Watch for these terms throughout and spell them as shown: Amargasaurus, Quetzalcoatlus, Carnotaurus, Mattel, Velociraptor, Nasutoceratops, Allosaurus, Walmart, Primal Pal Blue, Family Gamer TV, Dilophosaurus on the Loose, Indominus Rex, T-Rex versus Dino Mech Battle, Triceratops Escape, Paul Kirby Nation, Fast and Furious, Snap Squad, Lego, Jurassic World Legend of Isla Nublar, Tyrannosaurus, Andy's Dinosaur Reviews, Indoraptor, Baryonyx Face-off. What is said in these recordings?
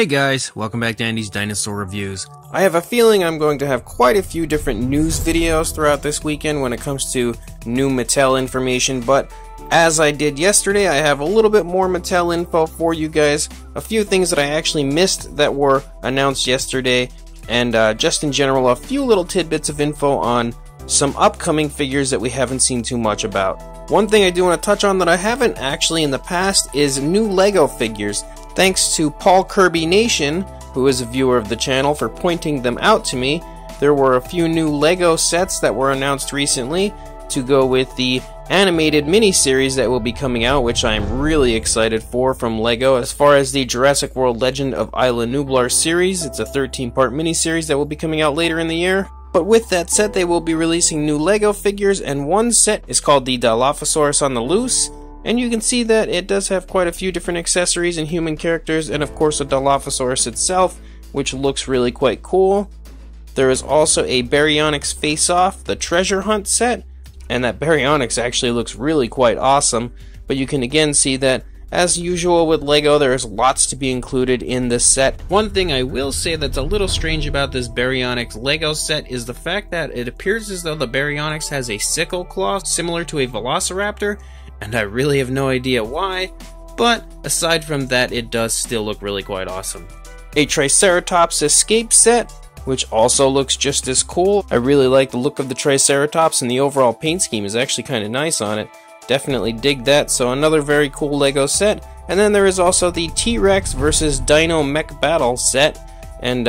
Hey guys, welcome back to Andy's Dinosaur Reviews. I have a feeling I'm going to have quite a few different news videos throughout this weekend when it comes to new Mattel information, but as I did yesterday, I have a little bit more Mattel info for you guys. A few things that I actually missed that were announced yesterday, and just in general, a few little tidbits of info on some upcoming figures that we haven't seen too much about. One thing I do want to touch on that I haven't actually in the past is new Lego figures. Thanks to Paul Kirby Nation, who is a viewer of the channel, for pointing them out to me. There were a few new Lego sets that were announced recently to go with the animated miniseries that will be coming out, which I am really excited for from Lego. As far as the Jurassic World Legend of Isla Nublar series, it's a 13-part miniseries that will be coming out later in the year. But with that set, they will be releasing new Lego figures, and one set is called the Dilophosaurus on the Loose. And you can see that it does have quite a few different accessories and human characters, and of course a Dilophosaurus itself, which looks really quite cool. There is also a Baryonyx Face-off, the Treasure Hunt set, and that Baryonyx actually looks really quite awesome. But you can again see that, as usual with Lego, there is lots to be included in this set. One thing I will say that's a little strange about this Baryonyx Lego set is the fact that it appears as though the Baryonyx has a sickle claw similar to a Velociraptor, and I really have no idea why, but aside from that, it does still look really quite awesome. A Triceratops Escape set, which also looks just as cool. I really like the look of the Triceratops, and the overall paint scheme is actually kind of nice on it. Definitely dig that, so another very cool Lego set. And then there is also the T-Rex versus Dino Mech Battle set, and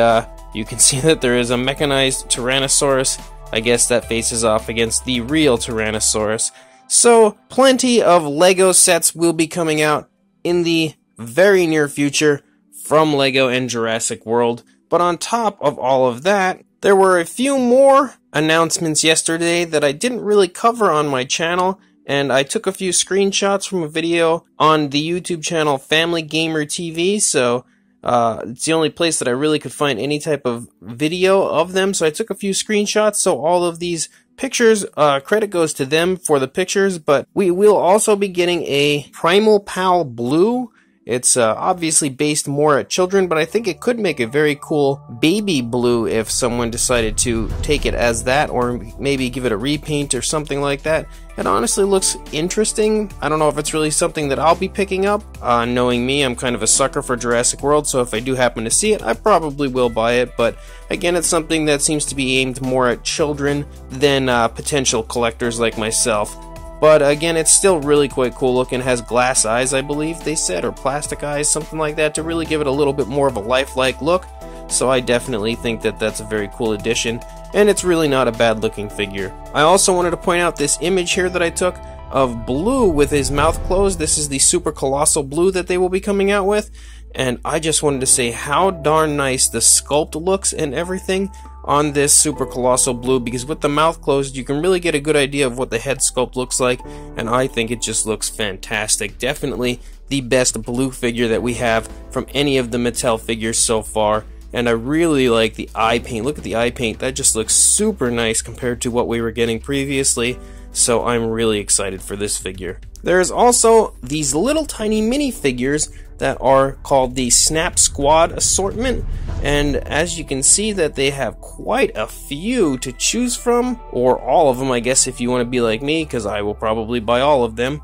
you can see that there is a mechanized Tyrannosaurus, I guess, that faces off against the real Tyrannosaurus. So plenty of Lego sets will be coming out in the very near future from Lego and Jurassic World. But on top of all of that, there were a few more announcements yesterday that I didn't really cover on my channel. And I took a few screenshots from a video on the YouTube channel Family Gamer TV, so it's the only place that I really could find any type of video of them, so I took a few screenshots, so all of these pictures, credit goes to them for the pictures, but we will also be getting a Primal Pal Blue. It's obviously based more at children, but I think it could make a very cool baby blue if someone decided to take it as that, or maybe give it a repaint or something like that. It honestly looks interesting. I don't know if it's really something that I'll be picking up. Knowing me, I'm kind of a sucker for Jurassic World, so if I do happen to see it, I probably will buy it, but again, it's something that seems to be aimed more at children than potential collectors like myself. But again, it's still really quite cool looking. It has glass eyes, I believe they said, or plastic eyes, something like that, to really give it a little bit more of a lifelike look. So I definitely think that that's a very cool addition, and it's really not a bad looking figure. I also wanted to point out this image here that I took of Blue with his mouth closed. This is the Super Colossal Blue that they will be coming out with. And I just wanted to say how darn nice the sculpt looks and everything on this Super Colossal Blue, because with the mouth closed you can really get a good idea of what the head sculpt looks like, and I think it just looks fantastic. Definitely the best blue figure that we have from any of the Mattel figures so far, and I really like the eye paint. Look at the eye paint, that just looks super nice compared to what we were getting previously, so I'm really excited for this figure. There's also these little tiny mini figures that are called the Snap Squad assortment, and as you can see that they have quite a few to choose from, or all of them I guess if you want to be like me, because I will probably buy all of them.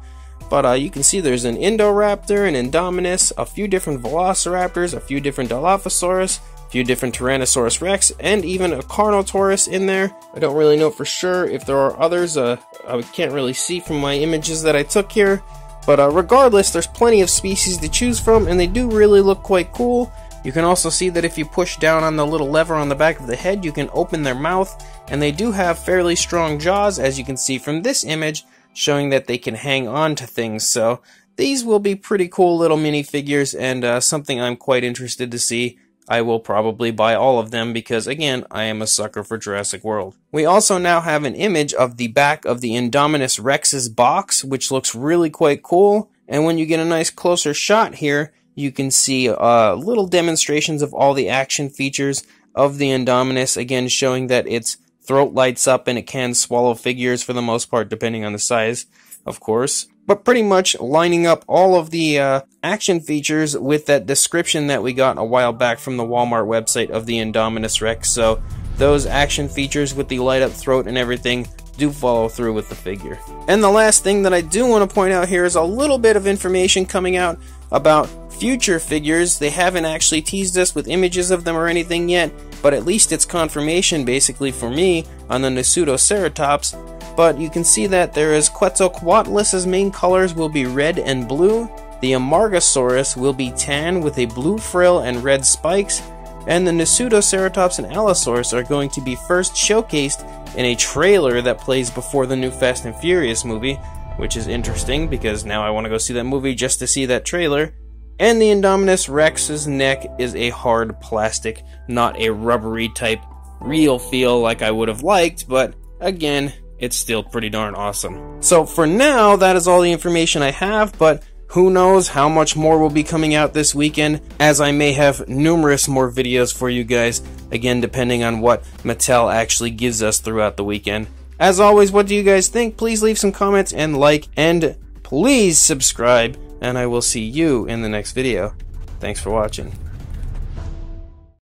But you can see there's an Indoraptor, an Indominus, a few different Velociraptors, a few different Dilophosaurus, a few different Tyrannosaurus Rex, and even a Carnotaurus in there. I don't really know for sure if there are others. I can't really see from my images that I took here. But regardless, there's plenty of species to choose from, and they do really look quite cool. You can also see that if you push down on the little lever on the back of the head, you can open their mouth, and they do have fairly strong jaws, as you can see from this image, showing that they can hang on to things. So these will be pretty cool little minifigures, and something I'm quite interested to see. I will probably buy all of them because, again, I am a sucker for Jurassic World. We also now have an image of the back of the Indominus Rex's box, which looks really quite cool. And when you get a nice closer shot here, you can see little demonstrations of all the action features of the Indominus, again showing that its throat lights up and it can swallow figures for the most part, depending on the size. of course, but pretty much lining up all of the action features with that description that we got a while back from the Walmart website of the Indominus Rex. So those action features with the light up throat and everything do follow through with the figure. And the last thing that I do want to point out here is a little bit of information coming out about future figures. They haven't actually teased us with images of them or anything yet, but at least it's confirmation basically for me on the Nasutoceratops. But you can see that there is Quetzalcoatlus' main colors will be red and blue, the Amargasaurus will be tan with a blue frill and red spikes, and the Nasutoceratops and Allosaurus are going to be first showcased in a trailer that plays before the new Fast and Furious movie, which is interesting because now I want to go see that movie just to see that trailer. And the Indominus Rex's neck is a hard plastic, not a rubbery type real feel like I would have liked, but again, it's still pretty darn awesome. So for now, that is all the information I have, but who knows how much more will be coming out this weekend, as I may have numerous more videos for you guys, again depending on what Mattel actually gives us throughout the weekend. As always, what do you guys think? Please leave some comments and like, and please subscribe, and I will see you in the next video. Thanks for watching.